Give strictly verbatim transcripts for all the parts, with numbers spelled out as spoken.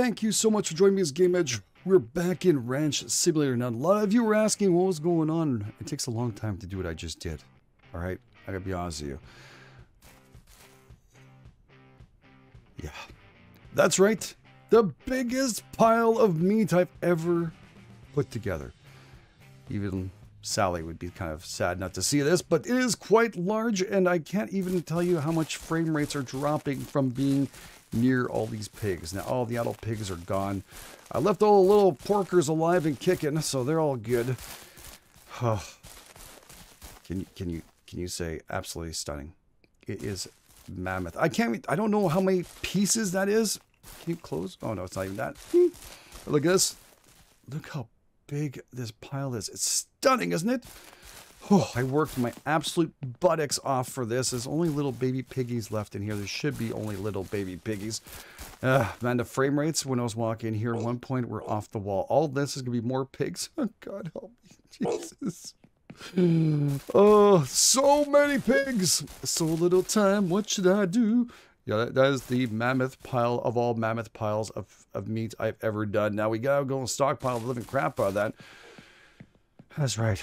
thank you so much for joining me as Game Edge. We're back in Ranch Simulator. Now, a lot of you were asking what was going on. It takes a long time to do what I just did. All right? I gotta be honest with you. Yeah. That's right. The biggest pile of meat I've ever put together. Even Sally would be kind of sad not to see this, but it is quite large, and I can't even tell you how much frame rates are dropping from being near all these pigs. Now, all the adult pigs are gone. I left all the little porkers alive and kicking, so they're all good. Huh. Can you, can you, can you say absolutely stunning? It is mammoth. I can't, I don't know how many pieces that is. Can you close? Oh, no, it's not even that. Look at this. Look how big this pile is. It's stunning, isn't it? Oh, I worked my absolute buttocks off for this. There's only little baby piggies left in here. There should be only little baby piggies. Uh, man, the frame rates when I was walking in here at one point were off the wall. All this is going to be more pigs. Oh, God help me. Jesus. Oh, so many pigs. So little time. What should I do? Yeah, that, that is the mammoth pile of all mammoth piles of, of meat I've ever done. Now, we got to go and stockpile the living crap out of that. That's right.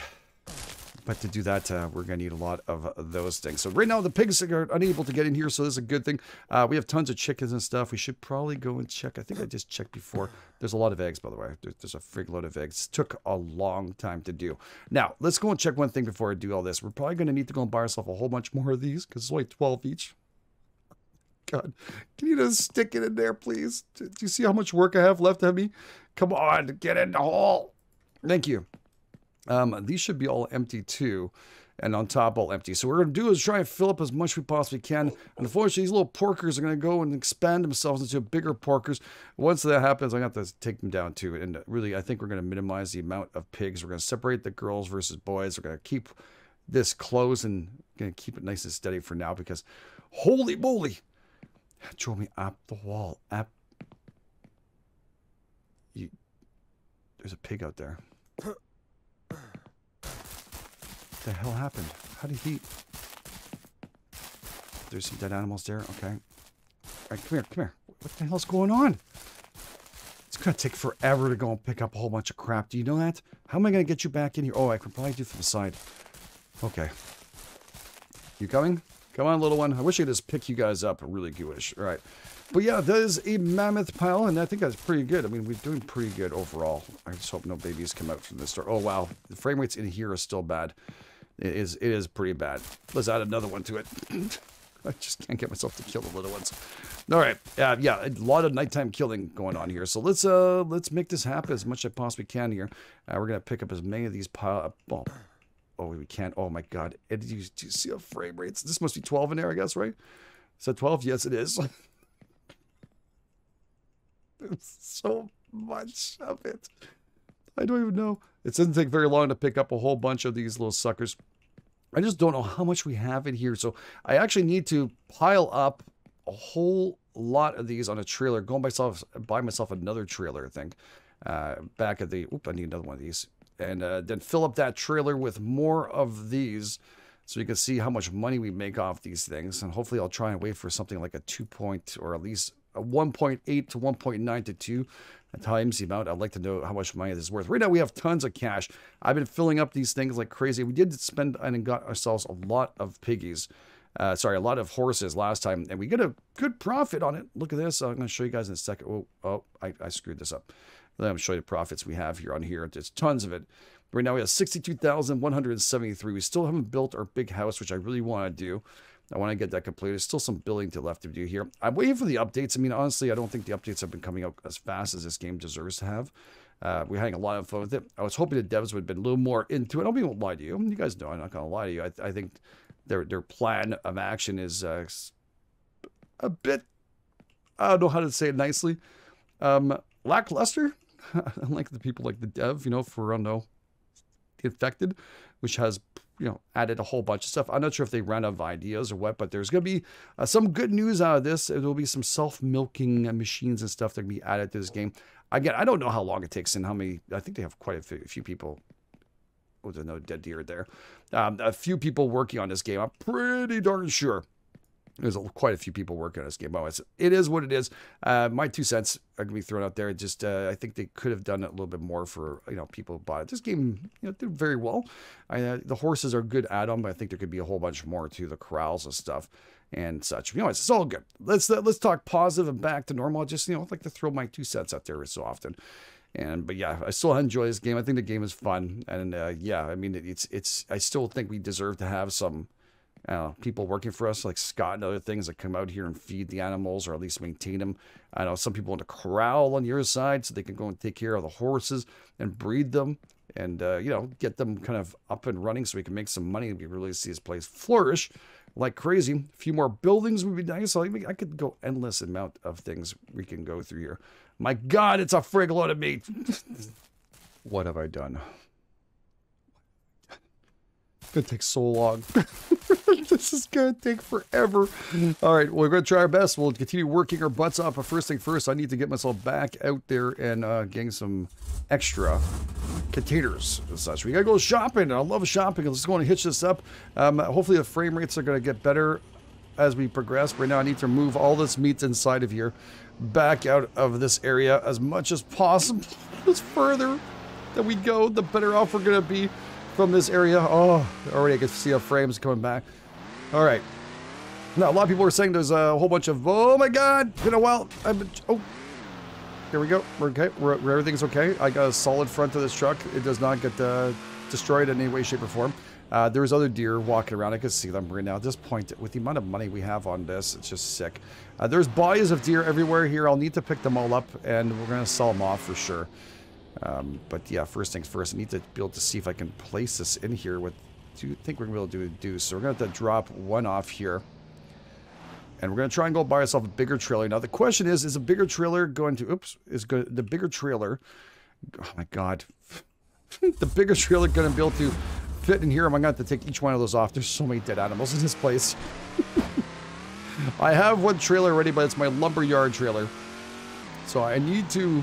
But to do that, uh, we're going to need a lot of those things. So right now, the pigs are unable to get in here, so this is a good thing. Uh, we have tons of chickens and stuff. We should probably go and check. I think I just checked before. There's a lot of eggs, by the way. There's a frig load of eggs. It took a long time to do. Now, let's go and check one thing before I do all this. We're probably going to need to go and buy ourselves a whole bunch more of these, because it's only twelve each. God, can you just stick it in there, please? Do you see how much work I have left of me? Come on, get in the hole. Thank you. Um, these should be all empty too, and on top all empty. So what we're going to do is try and fill up as much as we possibly can. Unfortunately, these little porkers are going to go and expand themselves into bigger porkers. Once that happens, I'm going to have to take them down too. And really, I think we're going to minimize the amount of pigs. We're going to separate the girls versus boys. We're going to keep this close and going to keep it nice and steady for now, because holy moly, that drove me up the wall. Up. You, there's a pig out there. What the hell happened? How did he... There's some dead animals there. Okay. All right, come here, come here. What the hell's going on? It's going to take forever to go and pick up a whole bunch of crap. Do you know that? How am I going to get you back in here? Oh, I can probably do from the side. Okay. You coming? Come on, little one. I wish I could just pick you guys up. I really do wish. All right. But yeah, that is a mammoth pile, and I think that's pretty good. I mean, we're doing pretty good overall. I just hope no babies come out from this store. Oh, wow. The frame rates in here are still bad. It is, it is pretty bad. Let's add another one to it. I just can't get myself to kill the little ones. All right, uh, yeah, a lot of nighttime killing going on here. So let's uh, let's make this happen as much as I possibly can here. Uh, we're gonna pick up as many of these pile. Oh, oh, we can't. Oh my God! Did you, did you see the frame rates? This must be twelve in there, I guess, right? Is that twelve? Yes, it is. There's so much of it. I don't even know. It doesn't take very long to pick up a whole bunch of these little suckers. I just don't know how much we have in here. So I actually need to pile up a whole lot of these on a trailer. Go myself, buy myself another trailer, I think. Uh, back at the... Oop, I need another one of these. And uh, then fill up that trailer with more of these, so you can see how much money we make off these things. And hopefully I'll try and wait for something like a two point, or at least... one point eight to one point nine to two times the amount. I'd like to know how much money this is worth. Right now, we have tons of cash. I've been filling up these things like crazy. We did spend and got ourselves a lot of piggies. Uh, sorry, a lot of horses last time, and we got a good profit on it. Look at this. I'm going to show you guys in a second. Oh, oh I, I screwed this up. I'm going to show you the profits we have here on here. There's tons of it. Right now, we have sixty-two thousand one hundred seventy-three. We still haven't built our big house, which I really want to do. I want to get that completed. There's still some building to left to do here. I'm waiting for the updates. I mean, honestly, I don't think the updates have been coming out as fast as this game deserves to have. Uh, we're having a lot of fun with it. I was hoping the devs would have been a little more into it. I'll be able to lie to you. You guys know I'm not going to lie to you. I, I think their their plan of action is uh, a bit, I don't know how to say it nicely, um, lackluster. Unlike the people like the dev, you know, for, I don't know, The Infected, which has... you know, added a whole bunch of stuff. I'm not sure if they ran out of ideas or what, but there's going to be uh, some good news out of this. There will be some self-milking machines and stuff that can be added to this game. Again, I don't know how long it takes and how many. I think they have quite a few, a few people. Oh, there's no dead deer there. Um, a few people working on this game. I'm pretty darn sure. There's quite a few people working on this game. But it is what it is. Uh, my two cents are going to be thrown out there. Just uh, I think they could have done it a little bit more for you know people who bought it. This game you know did very well. I, uh, the horses are a good add-on, but I think there could be a whole bunch more to the corrals and stuff and such. But anyways, it's all good. Let's uh, let's talk positive and back to normal. I just you know like to throw my two cents out there so often. And but yeah, I still enjoy this game. I think the game is fun. And uh, yeah, I mean it's it's. I still think we deserve to have some. Uh, people working for us like Scott and other things that come out here and feed the animals or at least maintain them. I know some people want to corral on your side so they can go and take care of the horses and breed them and, uh, you know, get them kind of up and running so we can make some money and we really see this place flourish like crazy. A few more buildings would be nice. I mean, I could go endless amount of things we can go through here. My God, it's a frig load of meat. What have I done? It's going to take so long. This is going to take forever. All right, we're going to try our best. We'll continue working our butts off. But first thing first, I need to get myself back out there and uh, getting some extra containers and such. We got to go shopping. I love shopping. Let's go and hitch this up. Um, hopefully the frame rates are going to get better as we progress. Right now, I need to move all this meat inside of here back out of this area as much as possible. The further that we go, the better off we're going to be. From this area. Oh, already I can see how frames coming back. All right. Now, a lot of people are saying there's a whole bunch of, oh my God, been a while. I've been, oh, here we go. We're okay. We're, everything's okay. I got a solid front of this truck. It does not get uh, destroyed in any way, shape, or form. Uh, there's other deer walking around. I can see them right now. At this point, with the amount of money we have on this, it's just sick. Uh, there's bodies of deer everywhere here. I'll need to pick them all up, and we're going to sell them off for sure. Um, but yeah, first things first, I need to be able to see if I can place this in here with, do you think we're going to be able to do, so we're going to have to drop one off here, and we're going to try and go buy ourselves a bigger trailer. Now the question is, is a bigger trailer going to, oops, is go, the bigger trailer, oh my God, the bigger trailer going to be able to fit in here? Am I going to have to take each one of those off? There's so many dead animals in this place. I have one trailer already, but it's my lumberyard trailer, so I need to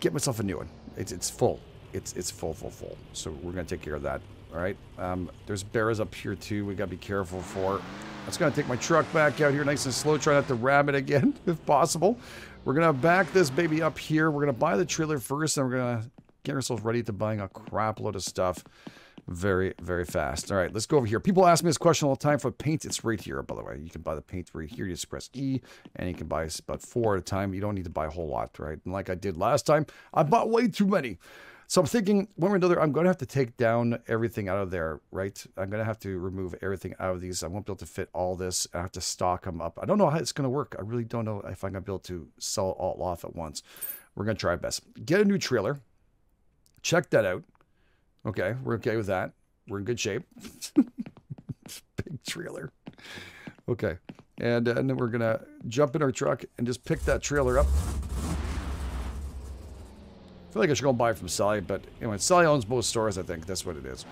get myself a new one. It's it's full. It's it's full, full, full. So we're gonna take care of that. All right. Um, there's bears up here too. We gotta be careful for. That's gonna take my truck back out here, nice and slow. Try not to ram it again, if possible. We're gonna back this baby up here. We're gonna buy the trailer first, and we're gonna get ourselves ready to buying a crap load of stuff. Very, very fast. All right, let's go over here. People ask me this question all the time for paint. It's right here, by the way. You can buy the paint right here. You just press E, and you can buy about four at a time. You don't need to buy a whole lot, right? And like I did last time, I bought way too many. So I'm thinking, one way or another, I'm going to have to take down everything out of there, right? I'm going to have to remove everything out of these. I won't be able to fit all this. I have to stock them up. I don't know how it's going to work. I really don't know if I'm going to be able to sell it all off at once. We're going to try our best. Get a new trailer. Check that out. Okay, we're okay with that. We're in good shape. Big trailer. Okay, and, and then we're going to jump in our truck and just pick that trailer up. I feel like I should go and buy it from Sally, but anyway, Sally owns both stores, I think. That's what it is.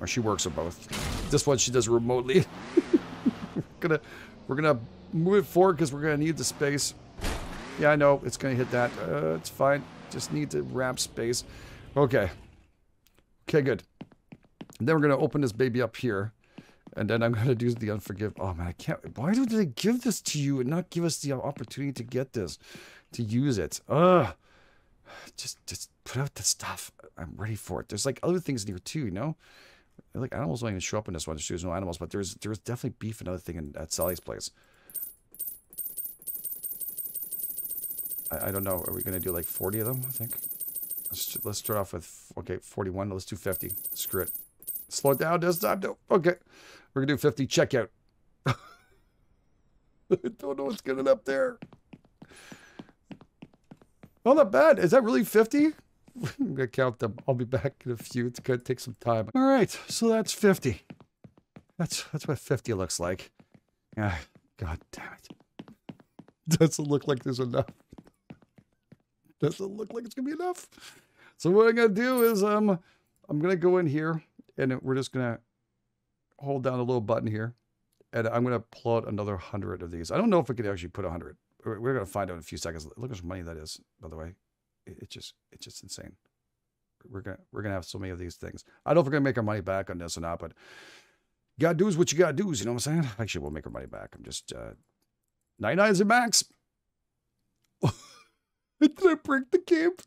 Or she works at both. This one she does remotely. we're gonna, we're gonna move it forward because we're going to need the space. Yeah, I know. It's going to hit that. Uh, it's fine. Just need to wrap space. Okay. Okay, good. And then we're going to open this baby up here. And then I'm going to do the unforgive. Oh, man, I can't. Why do they give this to you and not give us the opportunity to get this, to use it? Ugh. Just, just put out the stuff. I'm ready for it. There's, like, other things in here, too, you know? Like, animals don't even show up in this one. There's no animals. But there's there's definitely beef and other thing in, at Sally's place. I, I don't know. Are we going to do, like, forty of them, I think? Let's, let's start off with, okay, forty-one. Let's do fifty. Screw it. Slow it down this time. No. Okay. We're going to do fifty. Check out. I don't know what's getting up there. Well, not bad. Is that really fifty? I'm going to count them. I'll be back in a few. It's going to take some time. All right. So that's fifty. That's, that's what fifty looks like. Ah, God damn it. Doesn't look like there's enough. Doesn't look like it's gonna be enough. So what I'm gonna do is um I'm gonna go in here and we're just gonna hold down a little button here and I'm gonna pull out another hundred of these. I don't know if we could actually put a hundred. We're gonna find out in a few seconds. Look how much money that is, by the way. It, it just it's just insane. We're gonna we're gonna have so many of these things. I don't know if we're gonna make our money back on this or not, but You gotta do is what you gotta do, is, you know what I'm saying? Actually, we'll make our money back. I'm just, uh, ninety-nine is the max. Did I break the camp?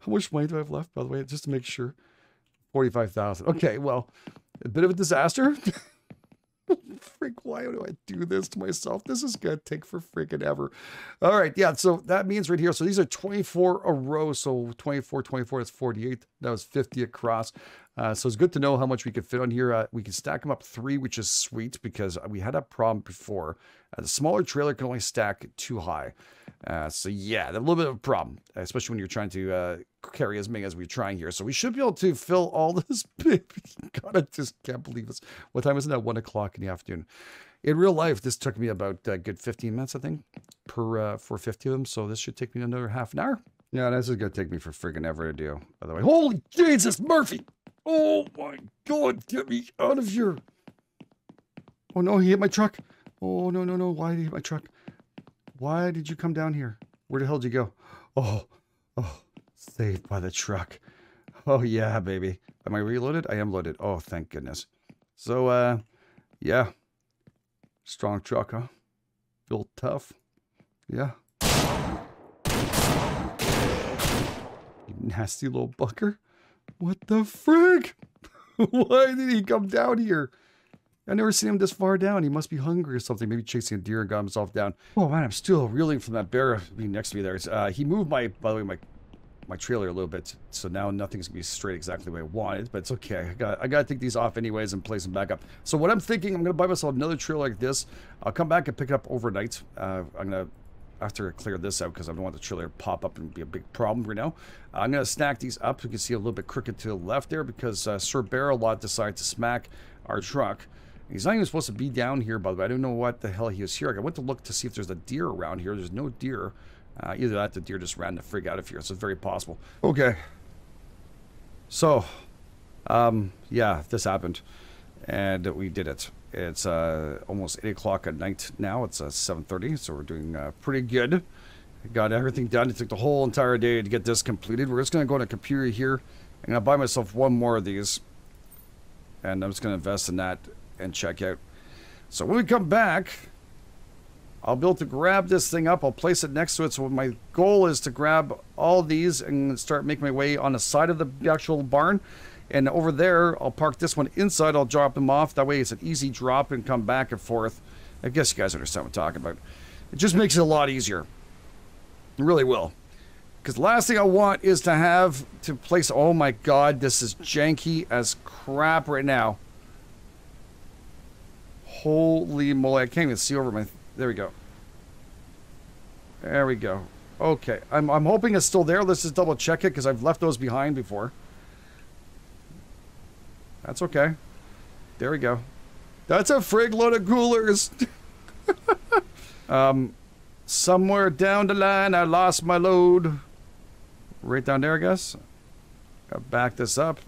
How much money do I have left, by the way? Just to make sure. forty-five thousand. Okay, well, a bit of a disaster. Freak, why do I do this to myself? This is gonna take for freaking ever. All right, yeah, so that means right here, so these are twenty-four a row, so twenty-four, twenty-four, that's forty-eight, that was fifty across. Uh, so it's good to know how much we could fit on here. Uh, we can stack them up three, which is sweet, because we had a problem before. Uh, the smaller trailer can only stack too high. Uh, so yeah, a little bit of a problem, especially when you're trying to uh, carry as many as we're trying here. So we should be able to fill all this, baby. God, I just can't believe this. What time is it now? One o'clock in the afternoon. In real life, this took me about a good fifteen minutes, I think, per uh, for fifty of them. So this should take me another half an hour. Yeah, this is going to take me for friggin' ever to do. By the way, holy Jesus, Murphy. Oh my God, get me out of here. Oh no, he hit my truck. Oh no, no, no, why did he hit my truck? Why did you come down here? Where the hell did you go? Oh, oh, saved by the truck. Oh yeah, baby. Am I reloaded? I am loaded. Oh, thank goodness. So, uh, yeah. Strong truck, huh? Built tough. Yeah. You nasty little bucker. What the frig? Why did he come down here? I never seen him this far down. He must be hungry or something. Maybe chasing a deer and got himself down. Oh man, I'm still reeling from that bear being next to me there. Uh, he moved my, by the way, my my trailer a little bit. So now nothing's gonna be straight exactly the way I wanted, but it's okay. I got I gotta take these off anyways and place them back up. So what I'm thinking, I'm gonna buy myself another trailer like this. I'll come back and pick it up overnight. Uh, I'm gonna after I clear this out because I don't want the trailer to pop up and be a big problem right now. I'm gonna stack these up. So you can see a little bit crooked to the left there because uh, Sir Bear-a-Lot decided to smack our truck. He's not even supposed to be down here, by the way. I don't know what the hell he is here. I went to look to see if there's a deer around here. There's no deer. Uh, either that, the deer just ran the frig out of here. So it's very possible. Okay. So, um, yeah, this happened. And we did it. It's uh, almost eight o'clock at night now. It's uh, seven thirty, so we're doing uh, pretty good. Got everything done. It took the whole entire day to get this completed. We're just going to go on a computer here. I'm going to buy myself one more of these. And I'm just going to invest in that and check out. So when we come back, I'll be able to grab this thing up. I'll place it next to it. So my goal is to grab all these and start making my way on the side of the actual barn. And over there, I'll park this one inside. I'll drop them off. That way it's an easy drop and come back and forth. I guess you guys understand what I'm talking about. It just makes it a lot easier. It really will. Because the last thing I want is to have to place... Oh my God, this is janky as crap right now. Holy moly, I can't even see over my... Th there we go. There we go. Okay, I'm, I'm hoping it's still there. Let's just double check it because I've left those behind before. That's okay. There we go. That's a frig load of coolers. um, somewhere down the line, I lost my load. Right down there, I guess. I'll back this up.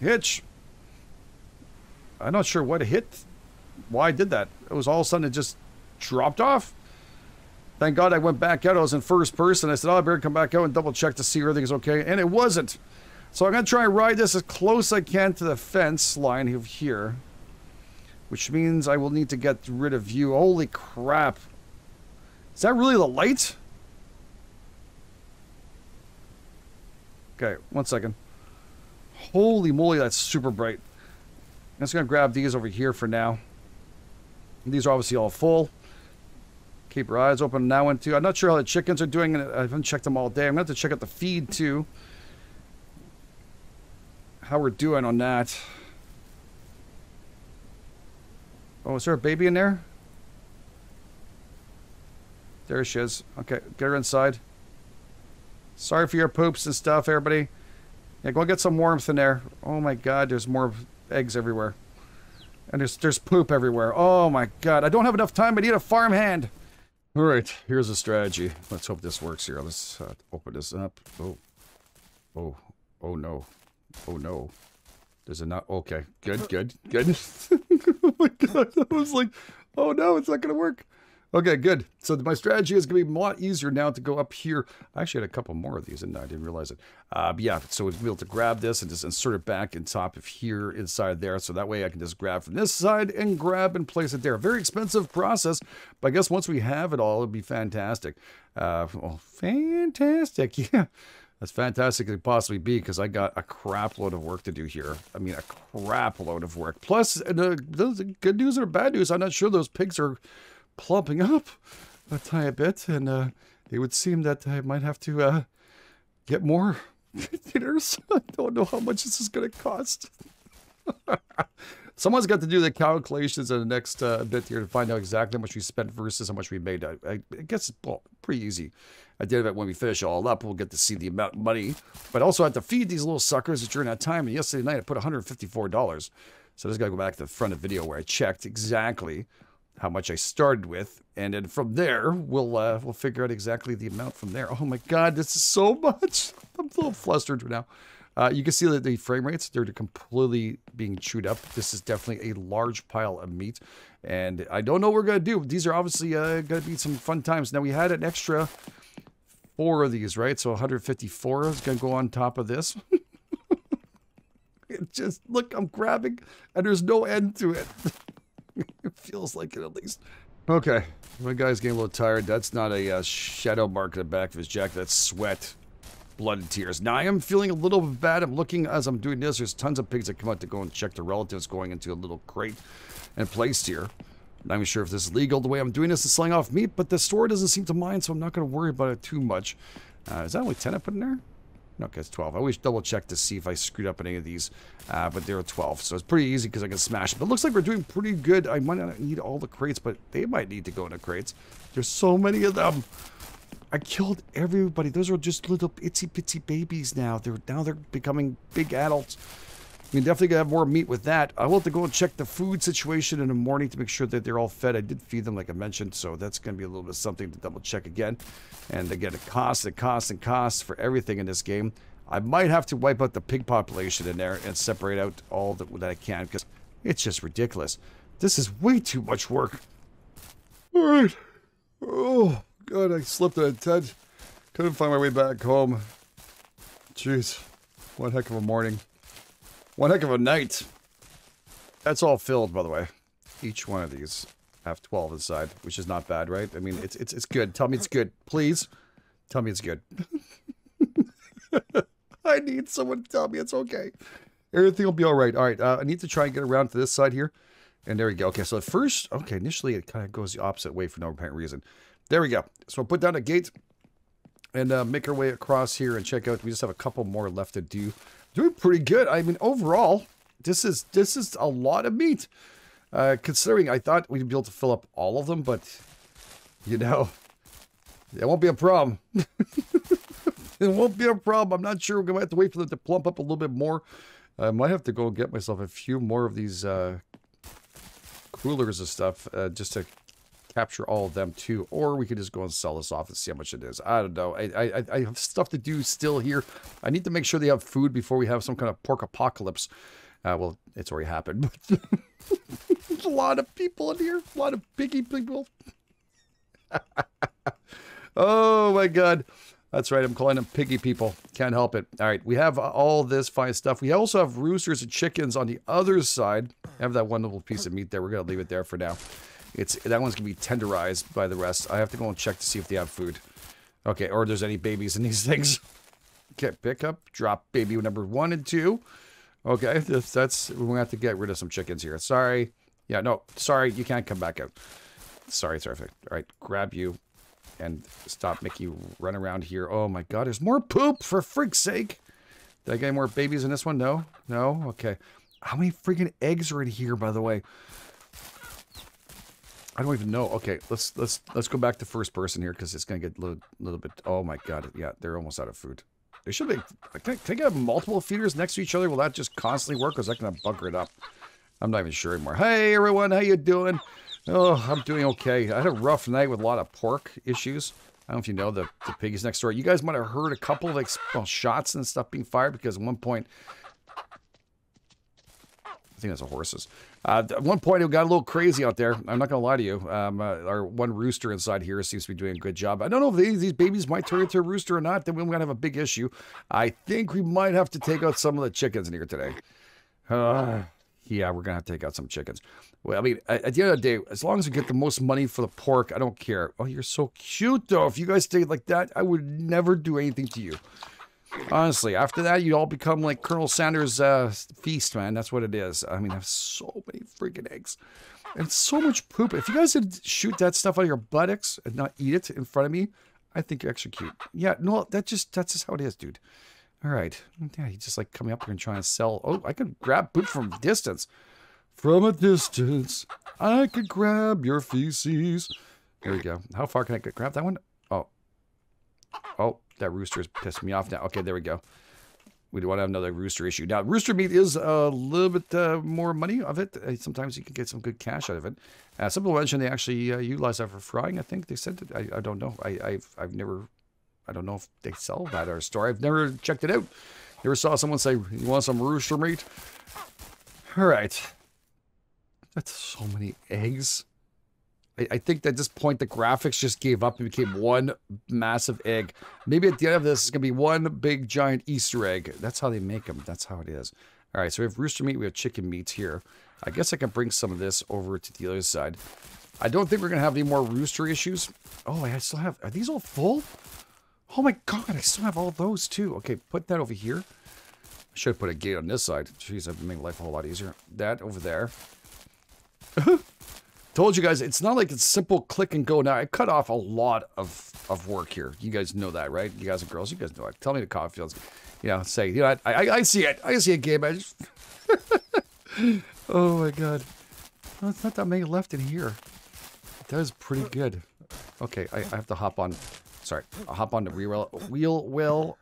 Hitch. I'm not sure what hit. Why I did that? It was all of a sudden it just dropped off. Thank God I went back out. I was in first person. I said, oh, I better come back out and double check to see everything's okay. And it wasn't. So I'm going to try and ride this as close as I can to the fence line here. Which means I will need to get rid of you. Holy crap. Is that really the light? Okay, one second. Holy moly, that's super bright. I'm just going to grab these over here for now. These are obviously all full. Keep your eyes open now and too. I'm not sure how the chickens are doing. I haven't checked them all day. I'm going to have to check out the feed too. How we're doing on that. Oh, is there a baby in there? There she is. Okay, get her inside. Sorry for your poops and stuff, everybody. Yeah, go get some warmth in there. Oh my God, there's more eggs everywhere. And there's there's poop everywhere. Oh my God, I don't have enough time. I need a farmhand. All right, here's a strategy. Let's hope this works here. Let's uh, open this up. Oh, oh, oh no. Oh no. There's a not. Okay, good, good, good. Oh my God, I was like, oh no, it's not going to work. Okay, good. So my strategy is going to be a lot easier now to go up here. I actually had a couple more of these, and I didn't realize it. Uh, but yeah, so we'll be able to grab this and just insert it back in top of here, inside there. So that way I can just grab from this side and grab and place it there. Very expensive process, but I guess once we have it all, it'll be fantastic. Uh, well, fantastic, yeah. As fantastic as it possibly be, because I got a crap load of work to do here. I mean, a crap load of work. Plus, the, the good news or bad news, I'm not sure those pigs are plumping up a tiny bit, and uh, it would seem that I might have to uh, get more containers. I don't know how much this is going to cost. Someone's got to do the calculations in the next uh, bit here to find out exactly how much we spent versus how much we made. I, I guess it's well, pretty easy. At the end of it, when we finish all up, we'll get to see the amount of money. But also, I have to feed these little suckers during that time. And yesterday night, I put one hundred fifty-four dollars. So I just got to go back to the front of the video where I checked exactly how much I started with. And then from there, we'll uh, we'll figure out exactly the amount from there. Oh my God, this is so much. I'm a little flustered right now. Uh, you can see that the frame rates, they're completely being chewed up. This is definitely a large pile of meat. And I don't know what we're going to do. These are obviously uh, going to be some fun times. Now, we had an extra four of these, right? So one hundred fifty-four is going to go on top of this. It just, look, I'm grabbing, and there's no end to it. It feels like it, at least. Okay. My guy's getting a little tired. That's not a uh, shadow mark in the back of his jacket. That's sweat. Blood and tears. Now, I am feeling a little bad. I'm looking as I'm doing this. There's tons of pigs that come out to go and check their relatives going into a little crate and placed here. Not even sure if this is legal. The way I'm doing this is selling off meat, but the store doesn't seem to mind, so I'm not going to worry about it too much. Uh, is that only ten I put in there? No, okay, it's twelve. I always double-check to see if I screwed up in any of these, uh, but there are twelve, so it's pretty easy because I can smash them. But it looks like we're doing pretty good. I might not need all the crates, but they might need to go into crates. There's so many of them. I killed everybody. Those are just little itsy bitsy babies now. They're now they're becoming big adults. I mean, definitely gonna have more meat with that. I will have to go and check the food situation in the morning to make sure that they're all fed. I did feed them, like I mentioned, so that's gonna be a little bit something to double check again. And again, it costs and costs and costs for everything in this game. I might have to wipe out the pig population in there and separate out all that, that I can, because it's just ridiculous. This is way too much work. All right. Oh. God, I slipped on a tent. Couldn't find my way back home. Jeez. One heck of a morning. One heck of a night. That's all filled, by the way. Each one of these have twelve inside, which is not bad, right? I mean, it's it's it's good. Tell me it's good. Please. Tell me it's good. I need someone to tell me it's okay. Everything will be all right. All right, uh, I need to try and get around to this side here. And there we go. Okay, so at first, okay, initially it kind of goes the opposite way for no apparent reason. There we go. So we'll put down a gate and uh, make our way across here and check out. We just have a couple more left to do. Doing pretty good. I mean, overall, this is this is a lot of meat. Uh, considering I thought we'd be able to fill up all of them, but, you know, it won't be a problem. It won't be a problem. I'm not sure. We're going to have to wait for them to plump up a little bit more. I might have to go get myself a few more of these uh, coolers of stuff uh, just to capture all of them too, or we could just go and sell this off and see how much it is. I don't know. I, I I have stuff to do still here. I need to make sure they have food before we have some kind of pork apocalypse. Uh, well, it's already happened. But a lot of people in here. A lot of piggy people. Oh my God. That's right. I'm calling them piggy people. Can't help it. All right. We have all this fine stuff. We also have roosters and chickens on the other side. I have that one little piece of meat there. We're going to leave it there for now. It's that one's gonna be tenderized by the rest. I have to go and check to see if they have food. Okay, or if there's any babies in these things. Okay, pick up, drop baby number one and two. Okay, that's, that's we're gonna have to get rid of some chickens here. Sorry. Yeah, no, sorry, you can't come back out. Sorry, sorry. All right, grab you and stop making you run around here. Oh my God, there's more poop for freak's sake. Did I get any more babies in this one? No, no, okay. How many freaking eggs are in here, by the way? I don't even know. Okay, let's let's let's go back to first person here because it's gonna get a little, little bit. Oh my God! Yeah, they're almost out of food. They should be. Can I have multiple feeders next to each other? Will that just constantly work, or is that gonna bunker it up? I'm not even sure anymore. Hey everyone, how you doing? Oh, I'm doing okay. I had a rough night with a lot of pork issues. I don't know if you know the, the piggies next door. You guys might have heard a couple of like well, shots and stuff being fired because at one point, I think that's a horse's. Uh, at one point, it got a little crazy out there. I'm not going to lie to you. Um, uh, our one rooster inside here seems to be doing a good job. I don't know if these, these babies might turn into a rooster or not. Then we're going to have a big issue. I think we might have to take out some of the chickens in here today. Uh, yeah, we're going to have to take out some chickens. Well, I mean, at the end of the day, as long as we get the most money for the pork, I don't care. Oh, you're so cute, though. If you guys stayed like that, I would never do anything to you. Honestly, after that, you all become like Colonel Sanders' uh, feast, man. That's what it is. I mean, I have so many freaking eggs and so much poop. If you guys did shoot that stuff out of your buttocks and not eat it in front of me, I think you're extra cute. Yeah, no, that just, that's just how it is, dude. All right. Yeah, he's just like coming up here and trying to sell. Oh, I could grab poop from a distance. From a distance, I could grab your feces. There we go. How far can I grab that one? Oh. Oh. That rooster is pissing me off now. Okay, there we go. We don't want to have another rooster issue. Now, rooster meat is a little bit uh, more money of it. Uh, sometimes you can get some good cash out of it. Uh, some people mentioned they actually uh, utilize that for frying, I think they said. That, I, I don't know. I, I've, I've never, I don't know if they sell that at our store. I've never checked it out. Never saw someone say, you want some rooster meat? All right. That's so many eggs. I think at this point, the graphics just gave up and became one massive egg. Maybe at the end of this, it's going to be one big giant Easter egg. That's how they make them. That's how it is. All right, so we have rooster meat. We have chicken meat here. I guess I can bring some of this over to the other side. I don't think we're going to have any more rooster issues. Oh, I still have... Are these all full? Oh, my God. I still have all those, too. Okay, put that over here. I should have put a gate on this side. Jeez, that would make life a whole lot easier. That over there. Told you guys, it's not like it's simple click and go. Now, I cut off a lot of, of work here. You guys know that, right? You guys and girls, you guys know it. Tell me the coffee fields. You know, say, you know, I, I, I see it. I see a Game Edge. Oh, my God. Well, it's not that many left in here. That is pretty good. Okay, I, I have to hop on. Sorry, I'll hop on the wheel, wheel well.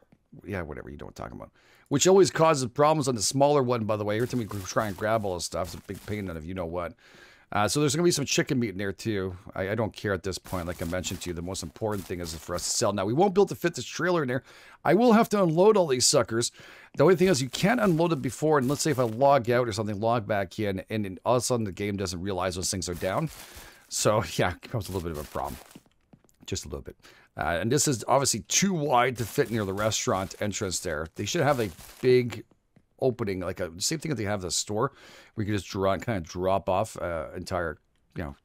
Yeah, whatever. You know what I'm talking about. Which always causes problems on the smaller one, by the way. Every time we try and grab all this stuff, it's a big pain in the you know what. Uh, so there's going to be some chicken meat in there, too. I, I don't care at this point. Like I mentioned to you, the most important thing is for us to sell. Now, we won't be able to fit this trailer in there. I will have to unload all these suckers. The only thing is you can't unload it before. And let's say if I log out or something, log back in, and, and all of a sudden the game doesn't realize those things are down. So, yeah, it becomes a little bit of a problem. Just a little bit. Uh, and this is obviously too wide to fit near the restaurant entrance there. They should have a big... opening like a same thing that they have the store where you can just draw and kind of drop off uh entire you know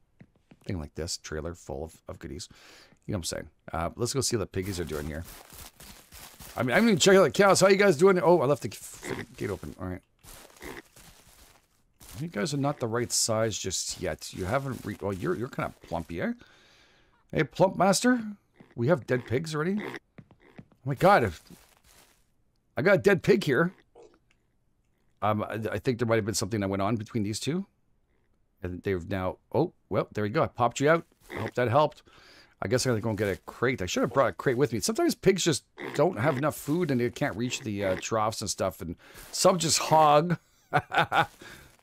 thing like this trailer full of, of goodies. You know what I'm saying? Uh let's go see how the piggies are doing here. I mean, I'm gonna check out the cows. How you guys doing? Oh, I left the gate open. All right, you guys are not the right size just yet. You haven't re oh you're you're kind of plumpy, eh? Hey, plump master, we have dead pigs already. Oh my God, if I got a dead pig here. Um, I think there might have been something that went on between these two. And they've now... Oh, well, there you go. I popped you out. I hope that helped. I guess I'm going to go and get a crate. I should have brought a crate with me. Sometimes pigs just don't have enough food and they can't reach the uh, troughs and stuff. And some just hog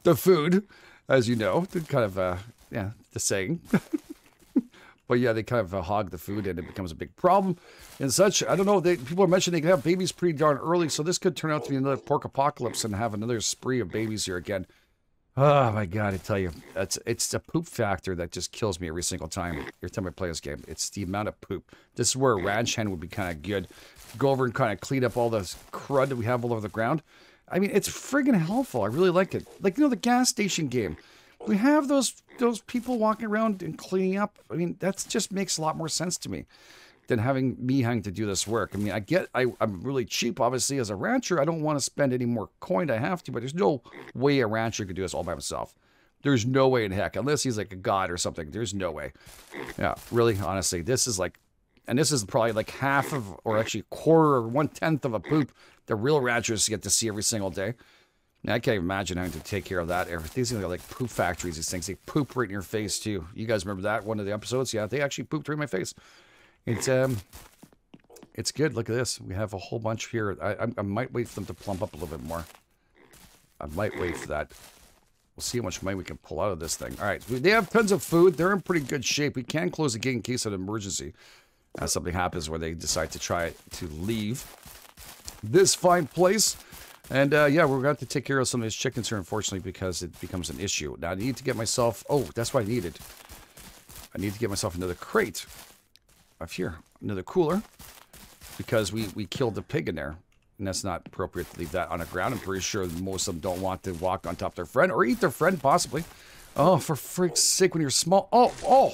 the food, as you know. They're kind of, uh, yeah, the saying. But yeah, they kind of uh, hog the food and it becomes a big problem and such. I don't know. They, people are mentioning they can have babies pretty darn early. So this could turn out to be another pork apocalypse and have another spree of babies here again. Oh, my God. I tell you, that's it's the poop factor that just kills me every single time. Every time I play this game, it's the amount of poop. This is where a ranch hen would be kind of good. Go over and kind of clean up all this crud that we have all over the ground. I mean, it's friggin' helpful. I really like it. Like, you know, the gas station game. We have those those people walking around and cleaning up. I mean, that just makes a lot more sense to me than having me having to do this work. I mean, I get I, I'm really cheap, obviously, as a rancher. I don't want to spend any more coin. I have to, but there's no way a rancher could do this all by himself. There's no way in heck, unless he's like a god or something. There's no way. Yeah, really, honestly, this is like, and this is probably like half of, or actually a quarter or one-tenth of a poop the real ranchers get to see every single day. I can't even imagine having to take care of that. These things are like poop factories, these things. They poop right in your face, too. You guys remember that? One of the episodes? Yeah, they actually pooped right in my face. It's um, it's good. Look at this. We have a whole bunch here. I, I, I might wait for them to plump up a little bit more. I might wait for that. We'll see how much money we can pull out of this thing. All right. They have tons of food. They're in pretty good shape. We can close the gate in case of an emergency. Uh, something happens where they decide to try to leave this fine place. And uh, yeah, we're going to have to take care of some of his chickens here, unfortunately, because it becomes an issue. Now I need to get myself, oh, that's what I needed. I need to get myself another crate up here, another cooler, because we, we killed the pig in there. And that's not appropriate to leave that on the ground. I'm pretty sure most of them don't want to walk on top of their friend or eat their friend, possibly. Oh, for freak's sake, when you're small. Oh, oh.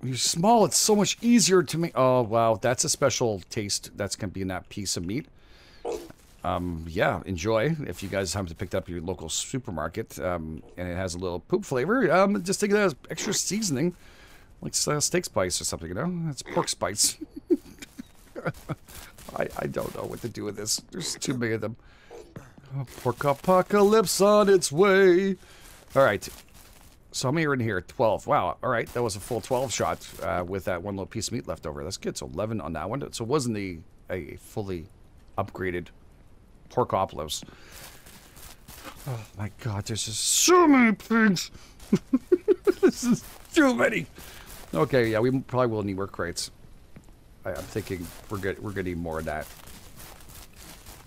When you're small, it's so much easier to make. Oh, wow. That's a special taste that's going to be in that piece of meat. Um, yeah, enjoy. If you guys happen to pick up your local supermarket, um, and it has a little poop flavor, um, just think of that as extra seasoning. Like uh, steak spice or something, you know? That's pork spice. I, I don't know what to do with this. There's too many of them. Oh, pork apocalypse on its way. All right. So how many are in here? twelve. Wow. All right. That was a full twelve shot uh, with that one little piece of meat left over. That's good. So eleven on that one. So it wasn't the, a fully upgraded porkopolis. Oh, my God. There's just so many pigs. This is too many. Okay. Yeah, we probably will need more crates. I'm thinking we're good. We're gonna need more of that.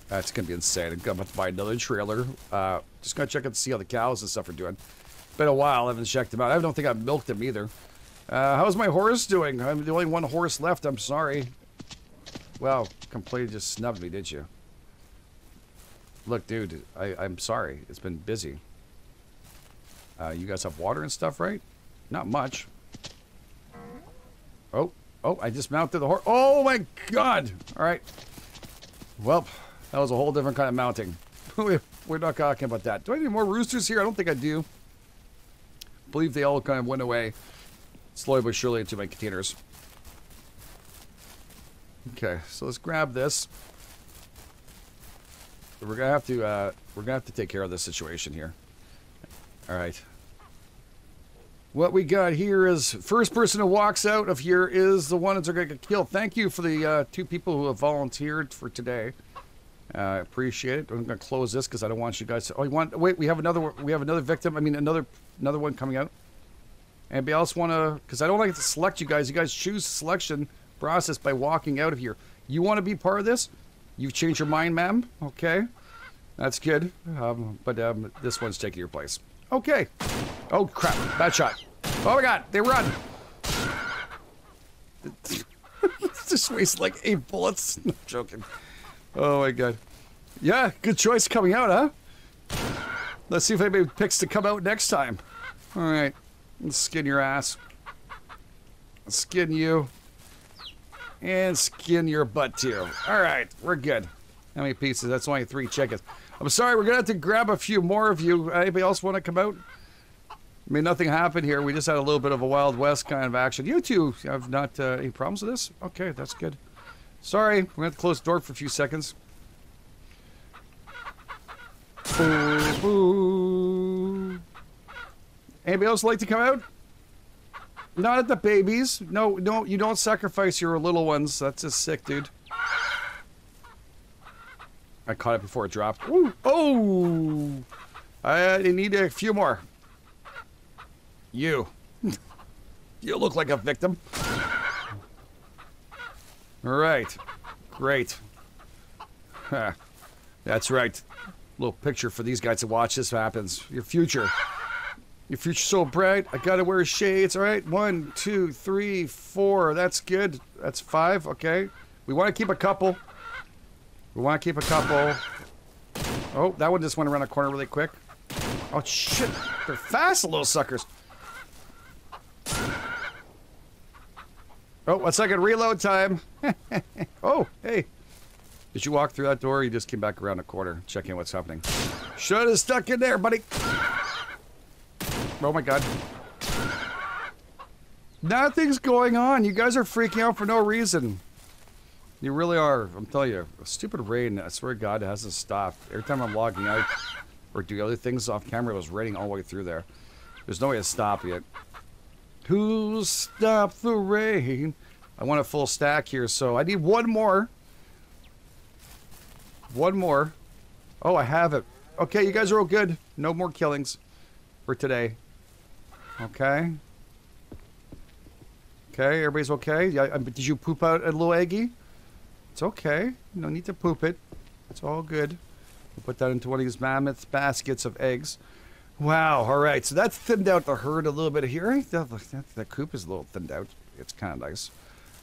That's gonna be insane. I'm gonna have to buy another trailer. Uh, just gonna check out to see how the cows and stuff are doing. Been a while. I haven't checked them out. I don't think I've milked them either. Uh, how's my horse doing? I'm the only one horse left. I'm sorry. Well, completely just snubbed me, did you? Look, dude. I, I'm sorry. It's been busy. Uh, you guys have water and stuff, right? Not much. Oh. Oh, I just mounted the horse. Oh, my God. All right. Well, that was a whole different kind of mounting. We're not talking about that. Do I need more roosters here? I don't think I do. I believe they all kind of went away slowly but surely into my containers. Okay, so let's grab this. We're gonna have to uh, we're gonna have to take care of this situation here. All right. What we got here is first person who walks out of here is the one that's going to get killed. Thank you for the uh, two people who have volunteered for today. I uh, appreciate it. I'm going to close this because I don't want you guys to. Oh, you want? Wait, we have another. We have another victim. I mean, another another one coming out. Anybody else want to? Because I don't like to select you guys. You guys choose selection process by walking out of here. You want to be part of this? You've changed your mind, ma'am. Okay, that's good. Um, but um, this one's taking your place. Okay. Oh, crap. Bad shot. Oh, my God. They run. Just wasted like eight bullets. No, I'm joking. Oh, my God. Yeah, good choice coming out, huh? Let's see if anybody picks to come out next time. All right. Let's skin your ass. Skin you. And skin your butt, too. All right. We're good. How many pieces? That's only three chickens. I'm sorry. We're going to have to grab a few more of you. Anybody else want to come out? I mean, nothing happened here. We just had a little bit of a Wild West kind of action. You two have not uh, any problems with this? Okay, that's good. Sorry, we're going to close the door for a few seconds. Boo, boo. Anybody else like to come out? Not at the babies. No, no, you don't sacrifice your little ones. That's just sick, dude. I caught it before it dropped. Ooh. Oh! I need a few more. You. You look like a victim. All right. Great. Huh. That's right. Little picture for these guys to watch. This happens. Your future. Your future's so bright. I gotta wear shades. All right. One, two, three, four. That's good. That's five. Okay. We want to keep a couple. We want to keep a couple. Oh, that one just went around a corner really quick. Oh, shit. They're fast, little suckers. Oh, one second. Reload time. Oh, hey. Did you walk through that door or you just came back around the corner? Checking what's happening. Should have stuck in there, buddy. Oh, my God. Nothing's going on. You guys are freaking out for no reason. You really are. I'm telling you. Stupid rain. I swear to God, it hasn't stopped. Every time I'm logging out or do other things off camera, it was raining all the way through there. There's no way to stop yet. Who stopped the rain? I want a full stack here, so I need one more. One more. Oh, I have it. Okay, you guys are all good. No more killings for today. Okay. Okay, everybody's okay? Yeah, did you poop out a little eggie? It's okay. No need to poop it. It's all good. We'll put that into one of these mammoth baskets of eggs. Wow, all right, so that's thinned out the herd a little bit here. That coop is a little thinned out. It's kind of nice.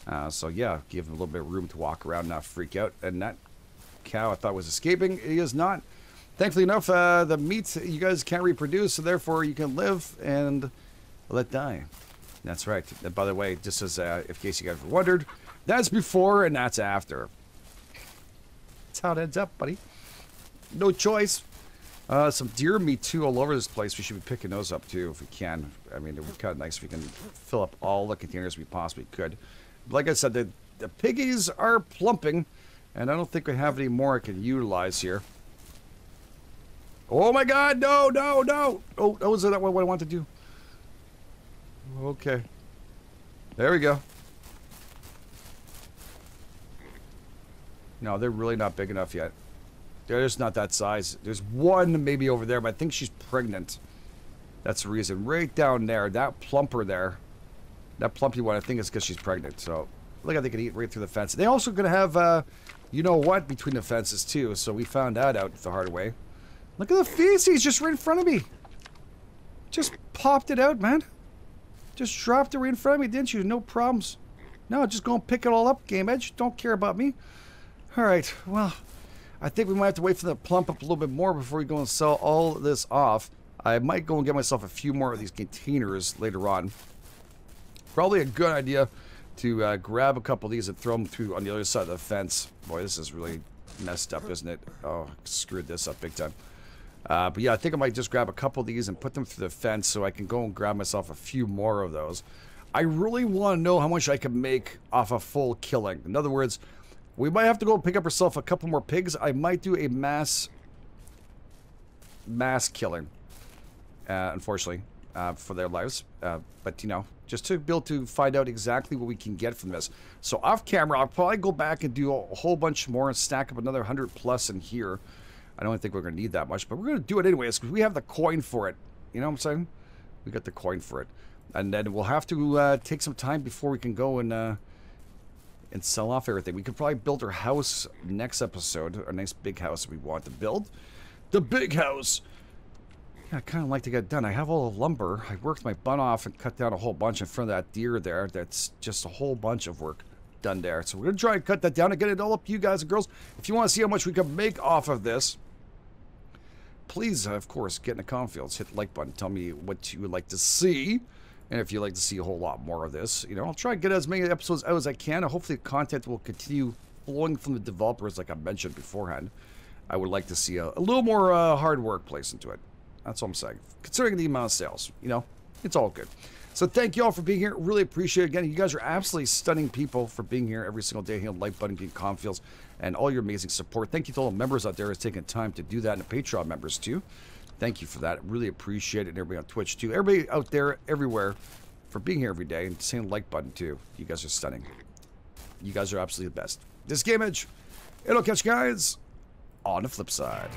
Uh, so yeah, give them a little bit of room to walk around, not freak out. And that cow I thought was escaping, it is not. Thankfully enough, uh, the meat you guys can't reproduce, so therefore you can live and let die. That's right. And by the way, just as uh, in case you guys wondered, that's before and that's after. That's how it ends up, buddy. No choice. Uh, some deer meat, too, all over this place. We should be picking those up, too, if we can. I mean, it would be kind of nice if we can fill up all the containers we possibly could. Like I said, the, the piggies are plumping, and I don't think we have any more I can utilize here. Oh, my God, no, no, no. Oh, that was not what I wanted to do. Okay. There we go. No, they're really not big enough yet. They're just not that size. There's one maybe over there, but I think she's pregnant. That's the reason. Right down there, that plumper there, that plumpy one, I think it's because she's pregnant. So look how they can eat right through the fence. They also gonna have, uh, you know what, between the fences too. So we found that out the hard way. Look at the feces just right in front of me. Just popped it out, man. Just dropped it right in front of me, didn't you? No problems. No, just go and pick it all up, Game Edge. Don't care about me. All right, well, I think we might have to wait for them to plump up a little bit more before we go and sell all this off. I might go and get myself a few more of these containers later on. Probably a good idea to uh, grab a couple of these and throw them through on the other side of the fence. Boy, this is really messed up, isn't it? Oh, screwed this up big time. Uh, but yeah, I think I might just grab a couple of these and put them through the fence so I can go and grab myself a few more of those. I really want to know how much I can make off a full killing. In other words, we might have to go pick up ourselves a couple more pigs. I might do a mass mass killing, uh, unfortunately, uh, for their lives. Uh, but, you know, just to be able to find out exactly what we can get from this. So off camera, I'll probably go back and do a whole bunch more and stack up another one hundred plus in here. I don't think we're going to need that much, but we're going to do it anyways because we have the coin for it. You know what I'm saying? We got the coin for it. And then we'll have to uh, take some time before we can go and... Uh, and sell off everything. We could probably build our house next episode, our nice big house we want to build. The big house! Yeah, I kind of like to get done. I have all the lumber. I worked my butt off and cut down a whole bunch in front of that deer there. That's just a whole bunch of work done there. So we're going to try and cut that down and get it all up to you guys and girls. If you want to see how much we can make off of this, please, of course, get in the comment fields. Hit the like button. Tell me what you would like to see. And if you'd like to see a whole lot more of this, you know, I'll try to get as many episodes out as I can. And hopefully the content will continue flowing from the developers like I mentioned beforehand. I would like to see a, a little more uh, hard work placed into it. That's what I'm saying. Considering the amount of sales, you know, it's all good. So thank you all for being here. Really appreciate it. Again, you guys are absolutely stunning people for being here every single day. Hit the like button, get comment fields, and all your amazing support. Thank you to all the members out there who's taking time to do that, and the Patreon members too. Thank you for that. Really appreciate it. And everybody on Twitch, too. Everybody out there, everywhere, for being here every day. And saying like button, too. You guys are stunning. You guys are absolutely the best. This is Game Edge. It'll catch you guys on the flip side.